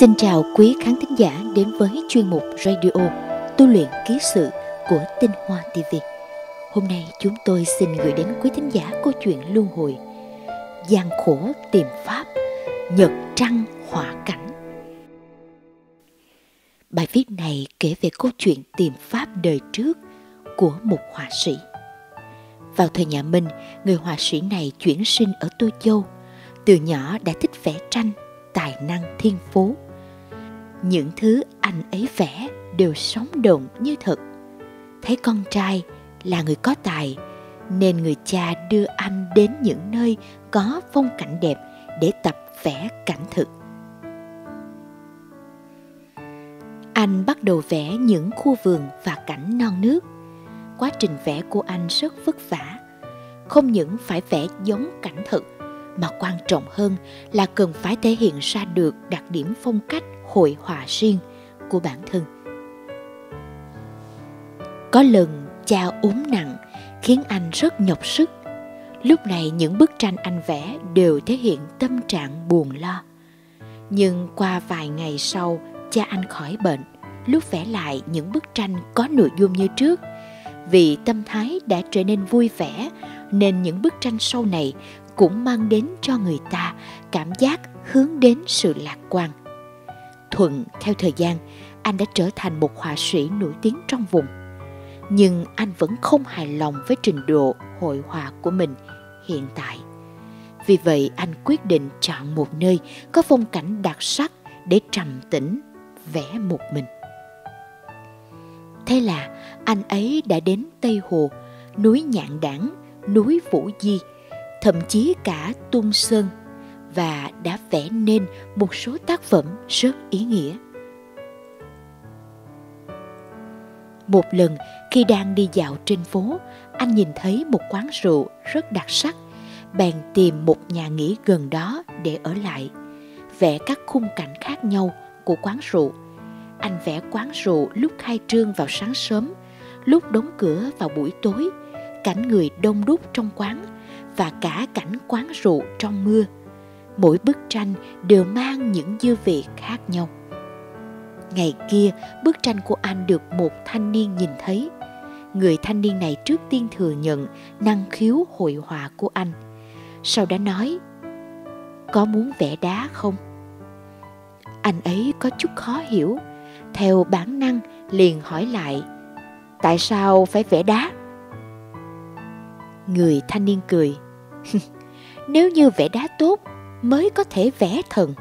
Xin chào quý khán thính giả đến với chuyên mục radio tu luyện ký sự của Tinh Hoa TV. Hôm nay chúng tôi xin gửi đến quý thính giả câu chuyện luân hồi, gian khổ tìm pháp, nhật trăng hỏa cảnh. Bài viết này kể về câu chuyện tìm pháp đời trước của một họa sĩ. Vào thời nhà Minh, người họa sĩ này chuyển sinh ở Tô Châu. Từ nhỏ đã thích vẽ tranh, tài năng thiên phú. Những thứ anh ấy vẽ đều sống động như thật. Thấy con trai là người có tài, nên người cha đưa anh đến những nơi có phong cảnh đẹp để tập vẽ cảnh thực. Anh bắt đầu vẽ những khu vườn và cảnh non nước. Quá trình vẽ của anh rất vất vả. Không những phải vẽ giống cảnh thực, mà quan trọng hơn là cần phải thể hiện ra được đặc điểm phong cách hội họa riêng của bản thân. Có lần cha ốm nặng khiến anh rất nhọc sức. Lúc này những bức tranh anh vẽ đều thể hiện tâm trạng buồn lo. Nhưng qua vài ngày sau, cha anh khỏi bệnh. Lúc vẽ lại những bức tranh có nội dung như trước. Vì tâm thái đã trở nên vui vẻ nên những bức tranh sau này cũng mang đến cho người ta cảm giác hướng đến sự lạc quan. Thuận theo thời gian, anh đã trở thành một họa sĩ nổi tiếng trong vùng. Nhưng anh vẫn không hài lòng với trình độ hội họa của mình hiện tại. Vì vậy anh quyết định chọn một nơi có phong cảnh đặc sắc để trầm tĩnh vẽ một mình. Thế là anh ấy đã đến Tây Hồ, núi Nhạn Đảng, núi Vũ Di, thậm chí cả Tung Sơn, và đã vẽ nên một số tác phẩm rất ý nghĩa. Một lần khi đang đi dạo trên phố, anh nhìn thấy một quán rượu rất đặc sắc, bèn tìm một nhà nghỉ gần đó để ở lại, vẽ các khung cảnh khác nhau của quán rượu. Anh vẽ quán rượu lúc khai trương vào sáng sớm, lúc đóng cửa vào buổi tối, cảnh người đông đúc trong quán và cả cảnh quán rượu trong mưa. Mỗi bức tranh đều mang những dư vị khác nhau. Ngày kia, bức tranh của anh được một thanh niên nhìn thấy. Người thanh niên này trước tiên thừa nhận năng khiếu hội họa của anh. Sau đó nói, có muốn vẽ đá không? Anh ấy có chút khó hiểu, theo bản năng liền hỏi lại, tại sao phải vẽ đá? Người thanh niên cười, nếu như vẽ đá tốt mới có thể vẽ thần.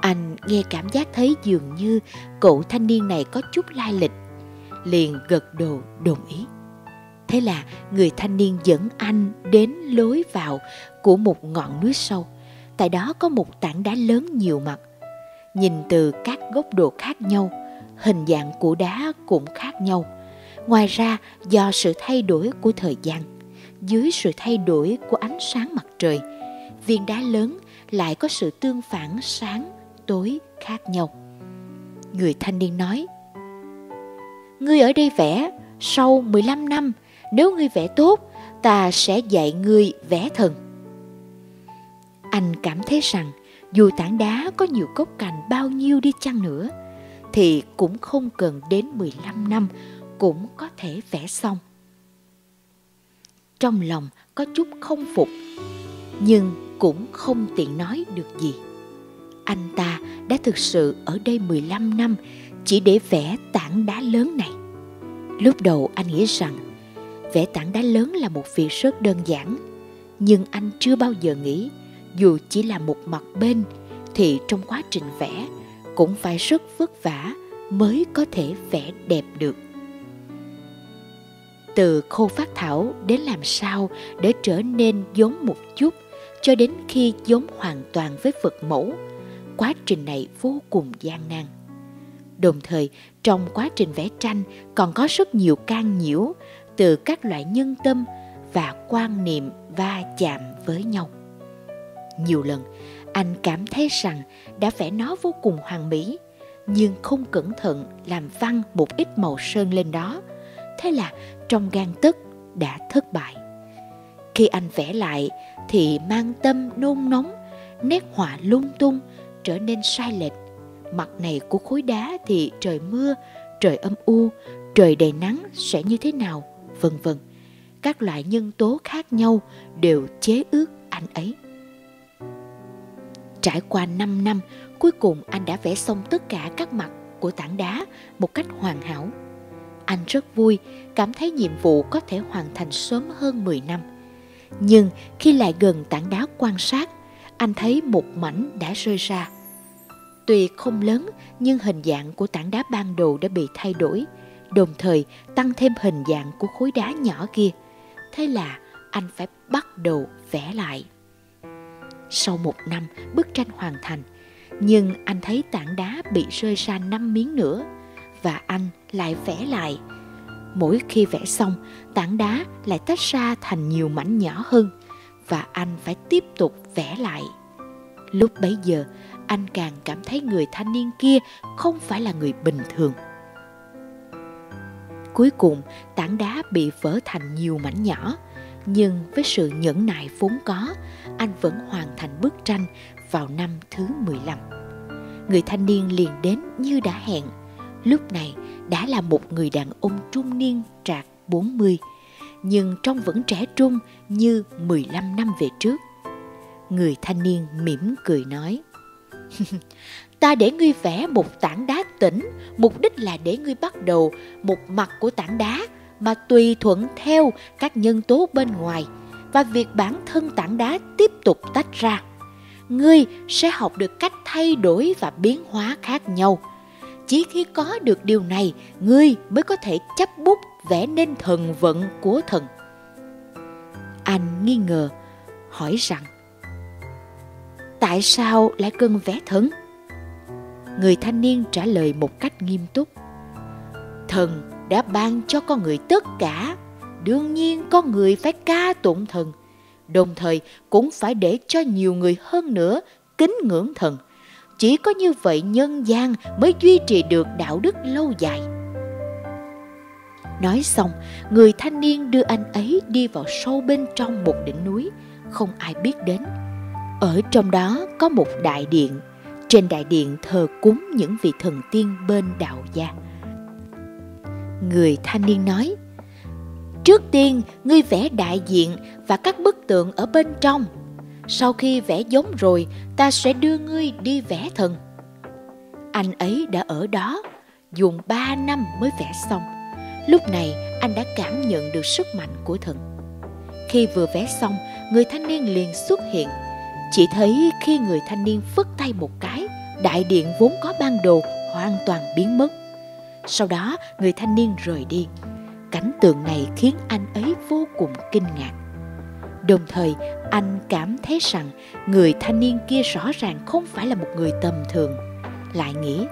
Anh nghe cảm giác thấy dường như cậu thanh niên này có chút lai lịch, liền gật đầu đồng ý. Thế là người thanh niên dẫn anh đến lối vào của một ngọn núi sâu. Tại đó có một tảng đá lớn nhiều mặt. Nhìn từ các góc độ khác nhau, hình dạng của đá cũng khác nhau. Ngoài ra, do sự thay đổi của thời gian, dưới sự thay đổi của ánh sáng mặt trời, viên đá lớn lại có sự tương phản sáng, tối khác nhau. Người thanh niên nói, ngươi ở đây vẽ, sau 15 năm, nếu ngươi vẽ tốt, ta sẽ dạy ngươi vẽ thần. Anh cảm thấy rằng, dù tảng đá có nhiều góc cạnh bao nhiêu đi chăng nữa, thì cũng không cần đến 15 năm cũng có thể vẽ xong. Trong lòng có chút không phục, nhưng cũng không tiện nói được gì. Anh ta đã thực sự ở đây 15 năm chỉ để vẽ tảng đá lớn này. Lúc đầu anh nghĩ rằng vẽ tảng đá lớn là một việc rất đơn giản, nhưng anh chưa bao giờ nghĩ dù chỉ là một mặt bên thì trong quá trình vẽ cũng phải rất vất vả mới có thể vẽ đẹp được. Từ khâu phác thảo đến làm sao để trở nên giống một chút cho đến khi giống hoàn toàn với vật mẫu, quá trình này vô cùng gian nan. Đồng thời trong quá trình vẽ tranh còn có rất nhiều can nhiễu từ các loại nhân tâm và quan niệm va chạm với nhau. Nhiều lần anh cảm thấy rằng đã vẽ nó vô cùng hoàn mỹ, nhưng không cẩn thận làm văng một ít màu sơn lên đó. Thế là trong gang tấc đã thất bại. Khi anh vẽ lại thì mang tâm nôn nóng, nét họa lung tung, trở nên sai lệch. Mặt này của khối đá thì trời mưa, trời âm u, trời đầy nắng sẽ như thế nào, vân vân. Các loại nhân tố khác nhau đều chế ước anh ấy. Trải qua 5 năm, cuối cùng anh đã vẽ xong tất cả các mặt của tảng đá một cách hoàn hảo. Anh rất vui, cảm thấy nhiệm vụ có thể hoàn thành sớm hơn 10 năm. Nhưng khi lại gần tảng đá quan sát, anh thấy một mảnh đã rơi ra. Tuy không lớn, nhưng hình dạng của tảng đá ban đầu đã bị thay đổi, đồng thời tăng thêm hình dạng của khối đá nhỏ kia. Thế là anh phải bắt đầu vẽ lại. Sau 1 năm, bức tranh hoàn thành, nhưng anh thấy tảng đá bị rơi ra 5 miếng nữa, và anh lại vẽ lại. Mỗi khi vẽ xong, tảng đá lại tách ra thành nhiều mảnh nhỏ hơn, và anh phải tiếp tục vẽ lại. Lúc bấy giờ, anh càng cảm thấy người thanh niên kia không phải là người bình thường. Cuối cùng, tảng đá bị vỡ thành nhiều mảnh nhỏ, nhưng với sự nhẫn nại vốn có, anh vẫn hoàn thành bức tranh vào năm thứ 15. Người thanh niên liền đến như đã hẹn. Lúc này đã là một người đàn ông trung niên trạc 40, nhưng trông vẫn trẻ trung như 15 năm về trước. Người thanh niên mỉm cười nói: "Ta để ngươi vẽ một tảng đá tĩnh, mục đích là để ngươi bắt đầu một mặt của tảng đá mà tùy thuận theo các nhân tố bên ngoài và việc bản thân tảng đá tiếp tục tách ra. Ngươi sẽ học được cách thay đổi và biến hóa khác nhau. Chỉ khi có được điều này, ngươi mới có thể chấp bút vẽ nên thần vận của thần." Anh nghi ngờ, hỏi rằng: "Tại sao lại cần vẽ thần?" Người thanh niên trả lời một cách nghiêm túc: "Thần đã ban cho con người tất cả. Đương nhiên con người phải ca tụng thần, đồng thời cũng phải để cho nhiều người hơn nữa kính ngưỡng thần. Chỉ có như vậy nhân gian mới duy trì được đạo đức lâu dài." Nói xong, người thanh niên đưa anh ấy đi vào sâu bên trong một đỉnh núi không ai biết đến. Ở trong đó có một đại điện. Trên đại điện thờ cúng những vị thần tiên bên đạo gia. Người thanh niên nói: "Trước tiên ngươi vẽ đại diện và các bức tượng ở bên trong. Sau khi vẽ giống rồi, ta sẽ đưa ngươi đi vẽ thần." Anh ấy đã ở đó dùng 3 năm mới vẽ xong. Lúc này anh đã cảm nhận được sức mạnh của thần. Khi vừa vẽ xong, người thanh niên liền xuất hiện. Chỉ thấy khi người thanh niên phất tay một cái, đại điện vốn có ban đầu hoàn toàn biến mất. Sau đó người thanh niên rời đi. Cảnh tượng này khiến anh ấy vô cùng kinh ngạc. Đồng thời anh cảm thấy rằng người thanh niên kia rõ ràng không phải là một người tầm thường. Lại nghĩ: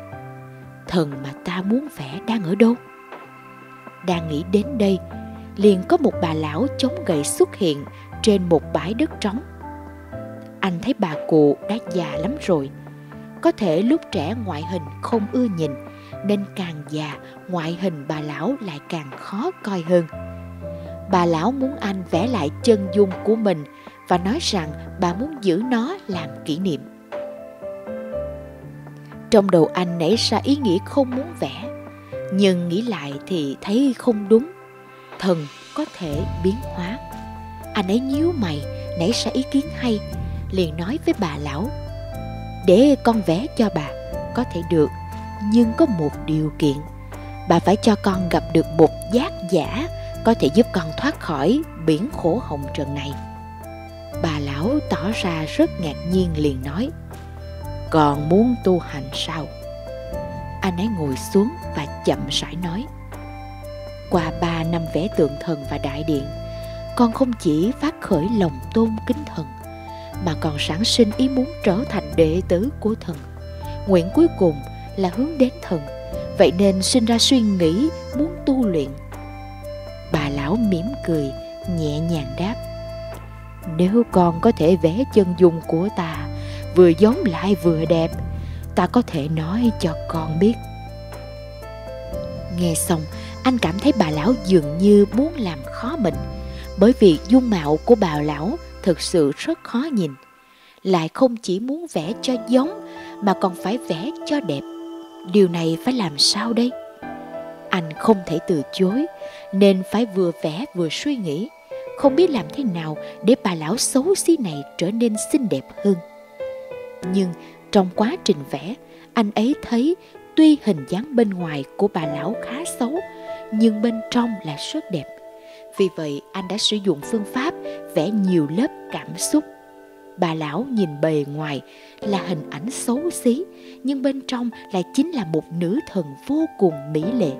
"Thần mà ta muốn vẽ đang ở đâu?" Đang nghĩ đến đây, liền có một bà lão chống gậy xuất hiện trên một bãi đất trống. Anh thấy bà cụ đã già lắm rồi. Có thể lúc trẻ ngoại hình không ưa nhìn, nên càng già ngoại hình bà lão lại càng khó coi hơn. Bà lão muốn anh vẽ lại chân dung của mình và nói rằng bà muốn giữ nó làm kỷ niệm. Trong đầu anh nảy ra ý nghĩ không muốn vẽ, nhưng nghĩ lại thì thấy không đúng. Thần có thể biến hóa. Anh ấy nhíu mày, nảy ra ý kiến hay, liền nói với bà lão: "Để con vẽ cho bà, có thể được, nhưng có một điều kiện. Bà phải cho con gặp được một giác giả có thể giúp con thoát khỏi biển khổ hồng trần này." Bà lão tỏ ra rất ngạc nhiên liền nói: "Còn muốn tu hành sao?" Anh ấy ngồi xuống và chậm rãi nói: "Qua 3 năm vẽ tượng thần và đại điện, con không chỉ phát khởi lòng tôn kính thần, mà còn sản sinh ý muốn trở thành đệ tử của thần. Nguyện cuối cùng là hướng đến thần, vậy nên sinh ra suy nghĩ muốn tu luyện." Bà lão mỉm cười, nhẹ nhàng đáp: "Nếu con có thể vẽ chân dung của ta, vừa giống lại vừa đẹp, ta có thể nói cho con biết." Nghe xong, anh cảm thấy bà lão dường như muốn làm khó mình, bởi vì dung mạo của bà lão thực sự rất khó nhìn. Lại không chỉ muốn vẽ cho giống, mà còn phải vẽ cho đẹp. Điều này phải làm sao đây? Anh không thể từ chối, nên phải vừa vẽ vừa suy nghĩ, không biết làm thế nào để bà lão xấu xí này trở nên xinh đẹp hơn. Nhưng trong quá trình vẽ, anh ấy thấy tuy hình dáng bên ngoài của bà lão khá xấu, nhưng bên trong là rất đẹp. Vì vậy, anh đã sử dụng phương pháp vẽ nhiều lớp cảm xúc. Bà lão nhìn bề ngoài là hình ảnh xấu xí, nhưng bên trong lại chính là một nữ thần vô cùng mỹ lệ.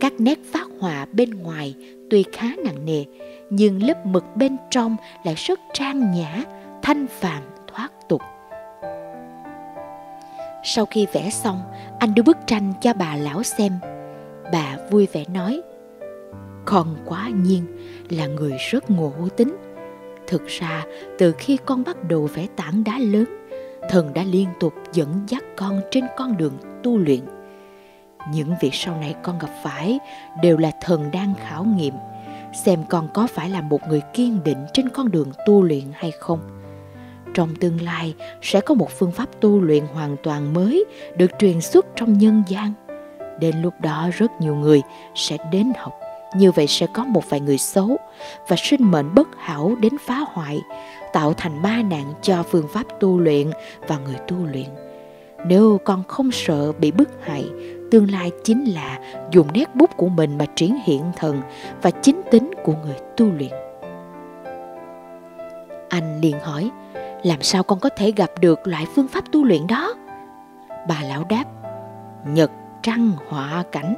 Các nét phác họa bên ngoài tuy khá nặng nề, nhưng lớp mực bên trong lại rất trang nhã, thanh phàm, thoát tục. Sau khi vẽ xong, anh đưa bức tranh cho bà lão xem. Bà vui vẻ nói, "Con quả nhiên là người rất ngộ tính. Thực ra, từ khi con bắt đầu vẽ tảng đá lớn, thần đã liên tục dẫn dắt con trên con đường tu luyện. Những việc sau này con gặp phải đều là thần đang khảo nghiệm, xem con có phải là một người kiên định trên con đường tu luyện hay không. Trong tương lai, sẽ có một phương pháp tu luyện hoàn toàn mới được truyền xuất trong nhân gian. Đến lúc đó rất nhiều người sẽ đến học. Như vậy sẽ có một vài người xấu và sinh mệnh bất hảo đến phá hoại, tạo thành ma nạn cho phương pháp tu luyện và người tu luyện. Nếu con không sợ bị bức hại, tương lai chính là dùng nét bút của mình mà triển hiện thần và chính tính của người tu luyện." Anh liền hỏi, "Làm sao con có thể gặp được loại phương pháp tu luyện đó?" Bà lão đáp, "Nhật trăng họa cảnh."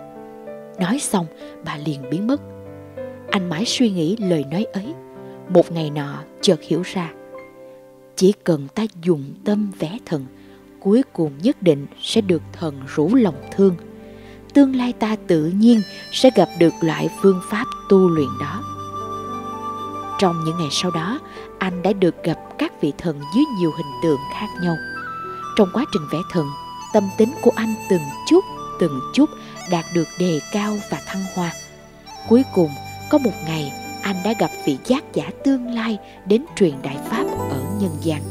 Nói xong, bà liền biến mất. Anh mãi suy nghĩ lời nói ấy. Một ngày nọ, chợt hiểu ra, chỉ cần ta dùng tâm vẽ thần, cuối cùng nhất định sẽ được thần rủ lòng thương. Tương lai ta tự nhiên sẽ gặp được loại phương pháp tu luyện đó. Trong những ngày sau đó, anh đã được gặp các vị thần dưới nhiều hình tượng khác nhau. Trong quá trình vẽ thần, tâm tính của anh từng chút đạt được đề cao và thăng hoa. Cuối cùng, có một ngày, anh đã gặp vị giác giả tương lai đến truyền đại pháp ở nhân gian.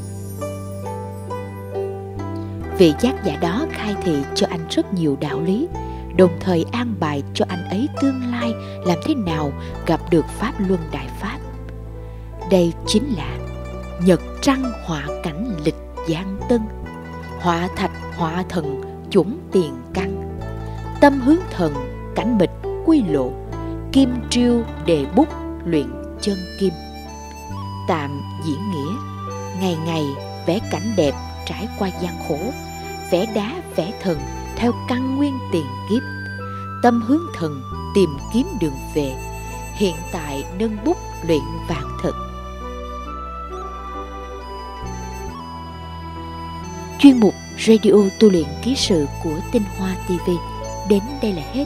Vị giác giả đó khai thị cho anh rất nhiều đạo lý, đồng thời an bài cho anh ấy tương lai làm thế nào gặp được Pháp Luân Đại Pháp. Đây chính là nhật trăng họa cảnh lịch Giang Tân, họa thạch họa thần chủng tiền căn, tâm hướng thần, cảnh mịch, quy lộ, kim triêu, đề bút, luyện chân kim. Tạm diễn nghĩa, ngày ngày vẽ cảnh đẹp trải qua gian khổ, vẽ đá, vẽ thần theo căn nguyên tiền kiếp. Tâm hướng thần, tìm kiếm đường về, hiện tại nâng bút luyện vạn thật. Chuyên mục Radio Tu Luyện Ký Sự của Tinh Hoa TV đến đây là hết.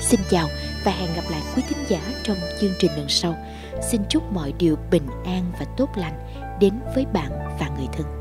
Xin chào và hẹn gặp lại quý thính giả trong chương trình lần sau. Xin chúc mọi điều bình an và tốt lành đến với bạn và người thân.